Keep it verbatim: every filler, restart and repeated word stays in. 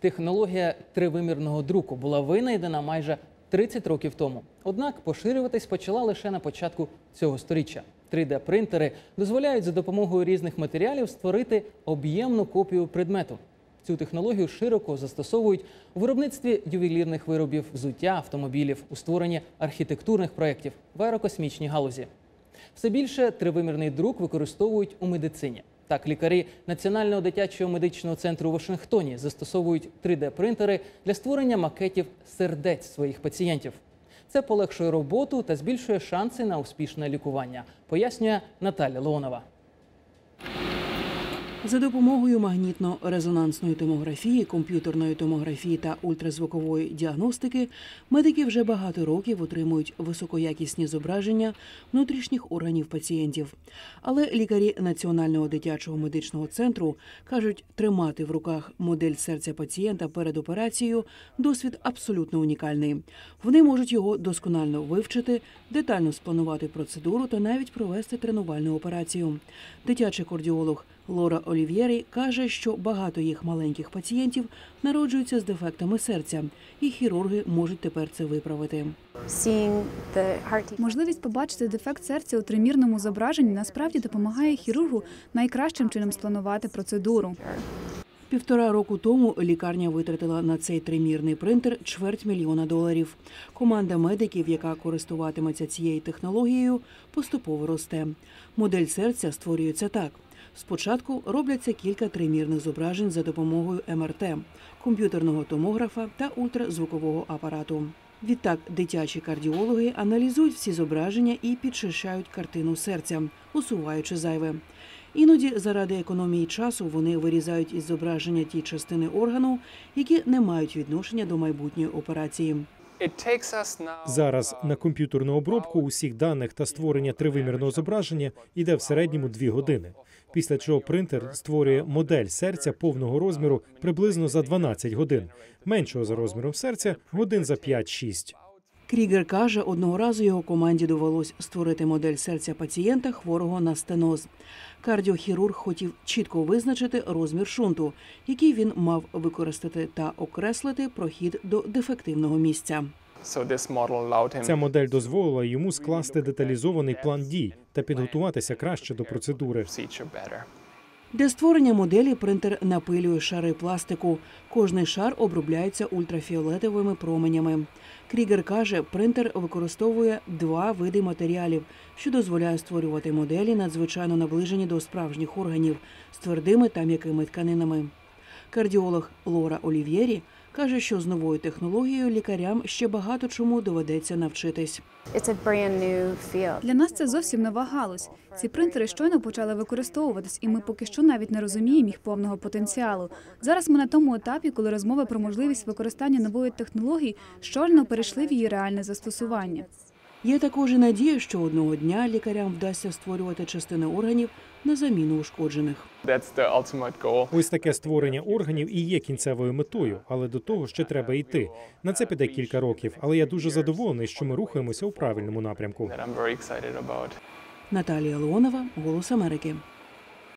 Технологія тривимірного друку була винайдена майже тридцять років тому. Однак поширюватись почала лише на початку цього сторіччя. три де принтери дозволяють за допомогою різних матеріалів створити об'ємну копію предмету. Цю технологію широко застосовують у виробництві ювелірних виробів, взуття, автомобілів, у створенні архітектурних проєктів, в аерокосмічній галузі. Все більше тривимірний друк використовують у медицині. Так, лікарі Національного дитячого медичного центру у Вашингтоні застосовують три де принтери для створення макетів сердець своїх пацієнтів. Це полегшує роботу та збільшує шанси на успішне лікування, пояснює Наталя Леонова. За допомогою магнітно-резонансної томографії, комп'ютерної томографії та ультразвукової діагностики медики вже багато років отримують високоякісні зображення внутрішніх органів пацієнтів. Але лікарі Національного дитячого медичного центру кажуть, тримати в руках модель серця пацієнта перед операцією – досвід абсолютно унікальний. Вони можуть його досконально вивчити, детально спланувати процедуру та навіть провести тренувальну операцію. Дитячий кардіолог Лора Олів'єрі каже, що багато їх маленьких пацієнтів народжуються з дефектами серця, і хірурги можуть тепер це виправити. Можливість побачити дефект серця у тримірному зображенні насправді допомагає хірургу найкращим чином спланувати процедуру. Півтора року тому лікарня витратила на цей тримірний принтер чверть мільйона доларів. Команда медиків, яка користуватиметься цією технологією, поступово росте. Модель серця створюється так. Спочатку робляться кілька тримірних зображень за допомогою ем ер те, комп'ютерного томографа та ультразвукового апарату. Відтак дитячі кардіологи аналізують всі зображення і підчищають картину серця, усуваючи зайве. Іноді заради економії часу вони вирізають із зображення ті частини органу, які не мають відношення до майбутньої операції. Зараз на комп'ютерну обробку усіх даних та створення тривимірного зображення йде в середньому дві години, після чого принтер створює модель серця повного розміру приблизно за дванадцять годин, меншого за розміром серця годин за п'ять-шість. Крігер каже, одного разу його команді довелось створити модель серця пацієнта, хворого на стеноз. Кардіохірург хотів чітко визначити розмір шунту, який він мав використати, та окреслити прохід до дефективного місця. Ця модель дозволила йому скласти деталізований план дій та підготуватися краще до процедури. Для створення моделі принтер напилює шари пластику. Кожний шар обробляється ультрафіолетовими променями. Крігер каже, принтер використовує два види матеріалів, що дозволяє створювати моделі, надзвичайно наближені до справжніх органів, з твердими та м'якими тканинами. Кардіолог Лора Олів'єрі каже, що з новою технологією лікарям ще багато чому доведеться навчитись. Для нас це зовсім нова галузь. Ці принтери щойно почали використовуватись, і ми поки що навіть не розуміємо їх повного потенціалу. Зараз ми на тому етапі, коли розмови про можливість використання нової технології щільно перейшли в її реальне застосування. Є також і надія, що одного дня лікарям вдасться створювати частини органів на заміну ушкоджених. Ось таке створення органів і є кінцевою метою, але до того ще треба йти. На це піде кілька років, але я дуже задоволений, що ми рухаємося у правильному напрямку. Наталія Леонова, Голос Америки.